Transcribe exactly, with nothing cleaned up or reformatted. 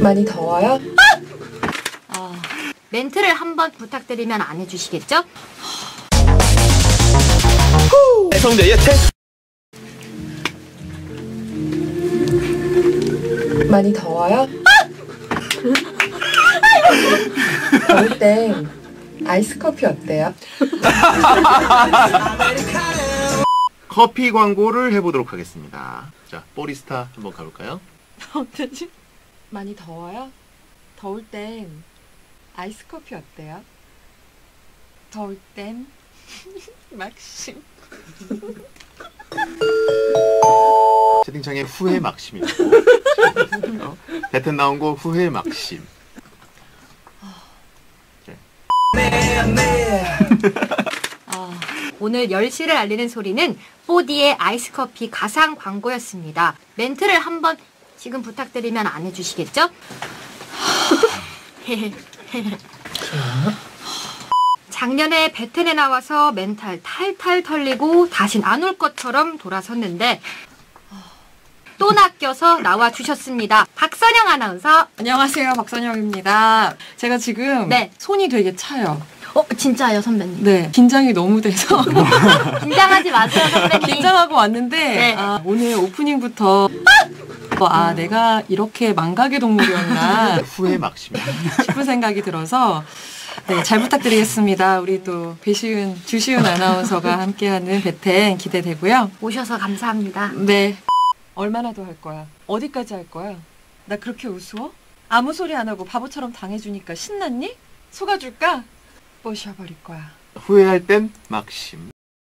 많이 더워요? 아! 어, 멘트를 한번 부탁드리면 안 해주시겠죠? 성대 예체 많이 더워요? 더울 땐 아이스 커피 어때요? 커피 광고를 해보도록 하겠습니다. 자, 보리스타 한번 가볼까요? 어쩌지? 많이 더워요? 더울 땐 아이스 커피 어때요? 더울 땐 막심. 채팅창에 후회 막심이고 배튼 나온 거 후회 막심. 어, 오늘 열 시를 알리는 소리는 포디의 아이스커피 가상 광고였습니다. 멘트를 한번 지금 부탁드리면 안 해주시겠죠? 작년에 배텐에 나와서 멘탈 탈탈 털리고 다신 안 올 것처럼 돌아섰는데 또 낚여서 나와주셨습니다. 박선영 아나운서. 안녕하세요, 박선영입니다. 제가 지금 네. 손이 되게 차요. 어? 진짜요, 선배님? 네. 긴장이 너무 돼서. 긴장하지 마세요, 선배님. 긴장하고 왔는데 네. 아, 오늘 오프닝부터 어, 아 음. 내가 이렇게 망각의 동물이었나 후회 막심 싶은 생각이 들어서 네, 잘 부탁드리겠습니다. 우리 또 배시운, 주시은 아나운서가 함께하는 배텐 기대되고요. 오셔서 감사합니다. 네. 얼마나 더 할 거야? 어디까지 할 거야? 나 그렇게 우스워? 아무 소리 안 하고 바보처럼 당해주니까 신났니? 속아줄까? 부셔버릴 거야. 후회할 땐 막심.